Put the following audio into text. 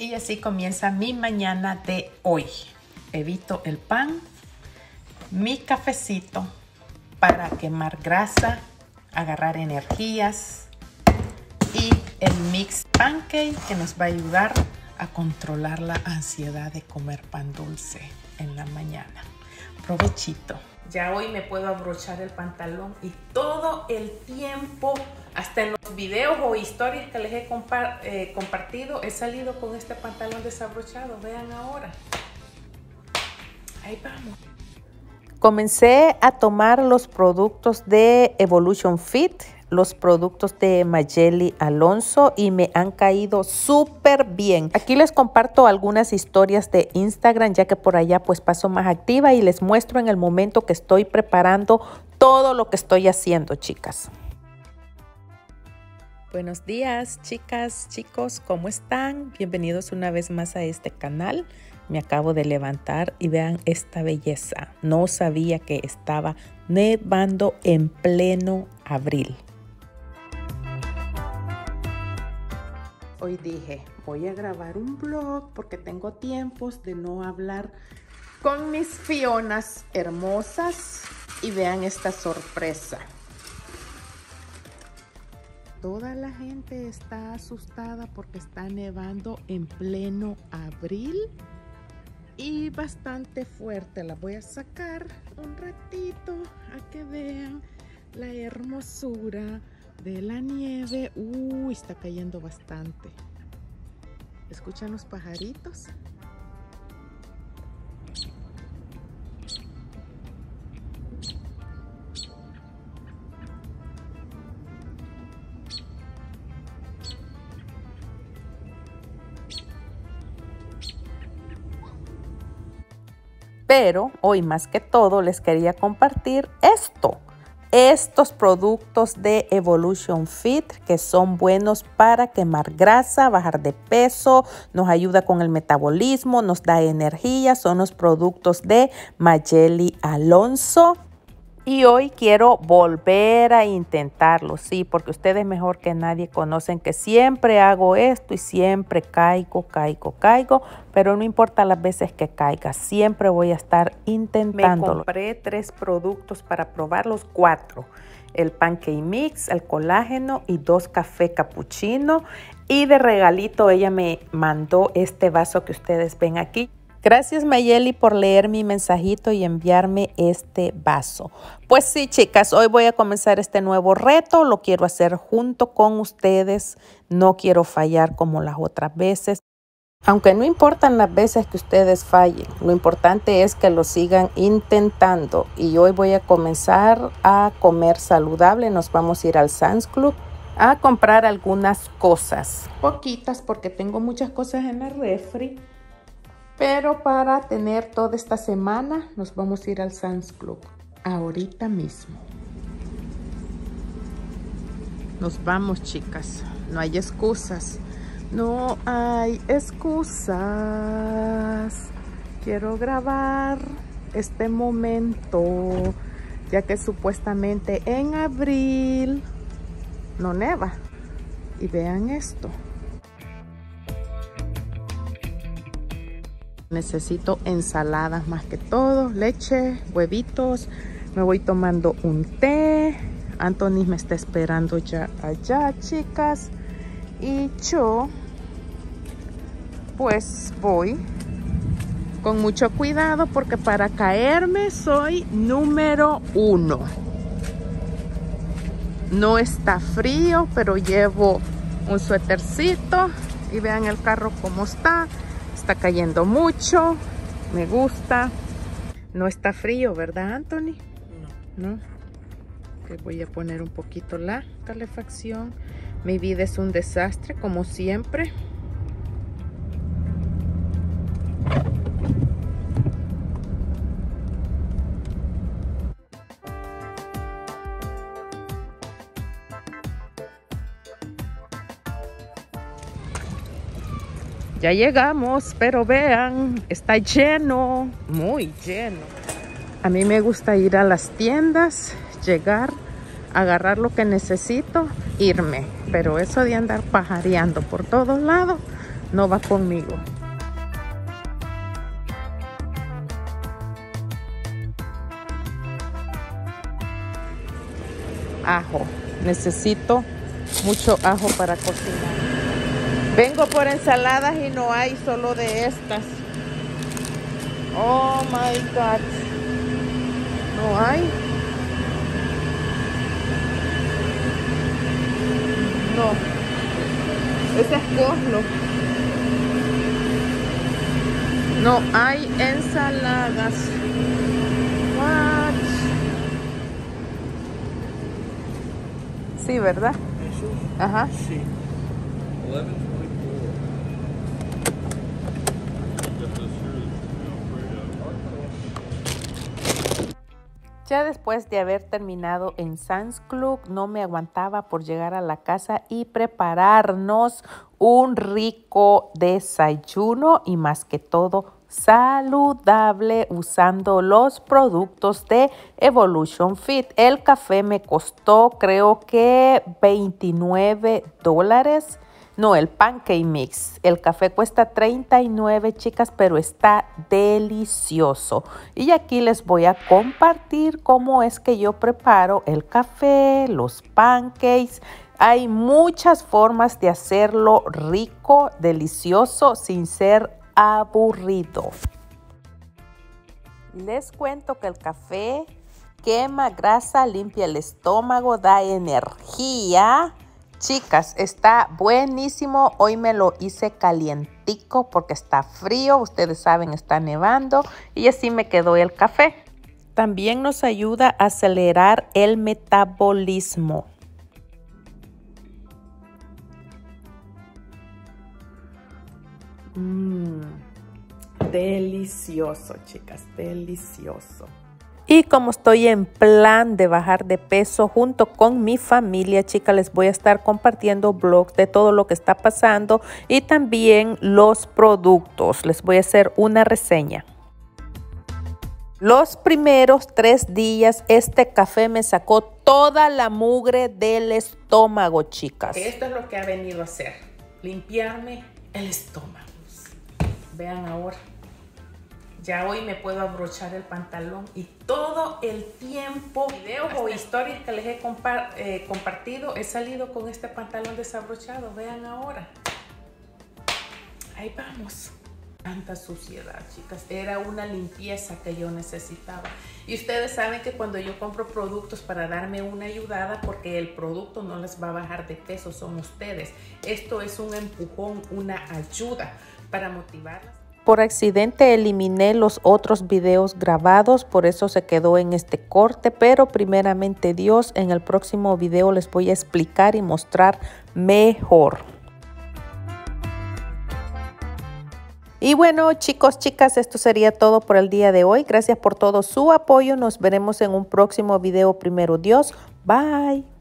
Y así comienza mi mañana de hoy. Evito el pan, mi cafecito para quemar grasa, agarrar energías y el mix pancake que nos va a ayudar a controlar la ansiedad de comer pan dulce en la mañana. Provechito. Ya hoy me puedo abrochar el pantalón y todo el tiempo, hasta en los videos o historias que les he compartido, he salido con este pantalón desabrochado. Vean ahora. Ahí vamos. Comencé a tomar los productos de Evolution Fit, los productos de Mayeli Alonso, y me han caído súper bien. Aquí les comparto algunas historias de Instagram, ya que por allá pues paso más activa y les muestro en el momento que estoy preparando todo lo que estoy haciendo, chicas. Buenos días, chicas, chicos, ¿cómo están? Bienvenidos una vez más a este canal. Me acabo de levantar y vean esta belleza. No sabía que estaba nevando en pleno abril. Hoy dije, voy a grabar un vlog porque tengo tiempos de no hablar con mis Fionas hermosas. Y vean esta sorpresa. Toda la gente está asustada porque está nevando en pleno abril. Y bastante fuerte. La voy a sacar un ratito a que vean la hermosura de la nieve. Uy, está cayendo bastante. ¿Escuchan los pajaritos? Pero hoy más que todo les quería compartir estos productos de Evolution Fit que son buenos para quemar grasa, bajar de peso, nos ayuda con el metabolismo, nos da energía. Son los productos de Mayeli Alonso. Y hoy quiero volver a intentarlo, sí, porque ustedes mejor que nadie conocen que siempre hago esto y siempre caigo, pero no importa las veces que caiga, siempre voy a estar intentándolo. Me compré 3 productos para probar los 4. El pancake mix, el colágeno y 2 café cappuccino. Y de regalito ella me mandó este vaso que ustedes ven aquí. Gracias, Mayeli, por leer mi mensajito y enviarme este vaso. Pues sí, chicas, hoy voy a comenzar este nuevo reto. Lo quiero hacer junto con ustedes. No quiero fallar como las otras veces. Aunque no importan las veces que ustedes fallen, lo importante es que lo sigan intentando. Y hoy voy a comenzar a comer saludable. Nos vamos a ir al Sam's Club a comprar algunas cosas. Poquitas porque tengo muchas cosas en la refri. Pero para tener toda esta semana, nos vamos a ir al Sam's Club ahorita mismo. Nos vamos, chicas. No hay excusas. No hay excusas. Quiero grabar este momento, ya que supuestamente en abril no neva. Y vean esto. Necesito ensaladas más que todo, leche, huevitos. Me voy tomando un té. Anthony me está esperando ya allá, chicas. Y yo, pues voy con mucho cuidado porque para caerme soy número 1. No está frío, pero llevo un suétercito. Y vean el carro cómo está. Está cayendo mucho, me gusta. No está frío, ¿verdad, Anthony? No. ¿No? Okay, voy a poner un poquito la calefacción. Mi vida es un desastre, como siempre. Ya llegamos, pero vean, está lleno, muy lleno. A mí me gusta ir a las tiendas, llegar, agarrar lo que necesito, irme. Pero eso de andar pajareando por todos lados, no vas conmigo. Ajo. Necesito mucho ajo para cocinar. Vengo por ensaladas y no hay, solo de estas. Oh my God. No hay. No. Ese es coslo. No hay ensaladas. What? Sí, ¿verdad? Ajá. Sí. 11. Ya después de haber terminado en Sam's Club, no me aguantaba por llegar a la casa y prepararnos un rico desayuno y más que todo saludable usando los productos de Evolution Fit. El café me costó creo que $29. No, el pancake mix. El café cuesta $39, chicas, pero está delicioso. Y aquí les voy a compartir cómo es que yo preparo el café, los pancakes. Hay muchas formas de hacerlo rico, delicioso, sin ser aburrido. Les cuento que el café quema grasa, limpia el estómago, da energía. Chicas, está buenísimo. Hoy me lo hice calientico porque está frío. Ustedes saben, está nevando y así me quedó el café. También nos ayuda a acelerar el metabolismo. Delicioso, chicas, delicioso. Y como estoy en plan de bajar de peso junto con mi familia, chicas, les voy a estar compartiendo blogs de todo lo que está pasando y también los productos. Les voy a hacer una reseña. Los primeros 3 días este café me sacó toda la mugre del estómago, chicas. Esto es lo que ha venido a hacer, limpiarme el estómago. Vean ahora. Ya hoy me puedo abrochar el pantalón y todo el tiempo, videos o historias que les he compartido, he salido con este pantalón desabrochado. Vean ahora. Ahí vamos. Tanta suciedad, chicas. Era una limpieza que yo necesitaba. Y ustedes saben que cuando yo compro productos para darme una ayudada, porque el producto no les va a bajar de peso, son ustedes. Esto es un empujón, una ayuda para motivarlas. Por accidente eliminé los otros videos grabados, por eso se quedó en este corte, pero primeramente Dios, en el próximo video les voy a explicar y mostrar mejor. Y bueno, chicos, chicas, esto sería todo por el día de hoy. Gracias por todo su apoyo. Nos veremos en un próximo video. Primero Dios. Bye.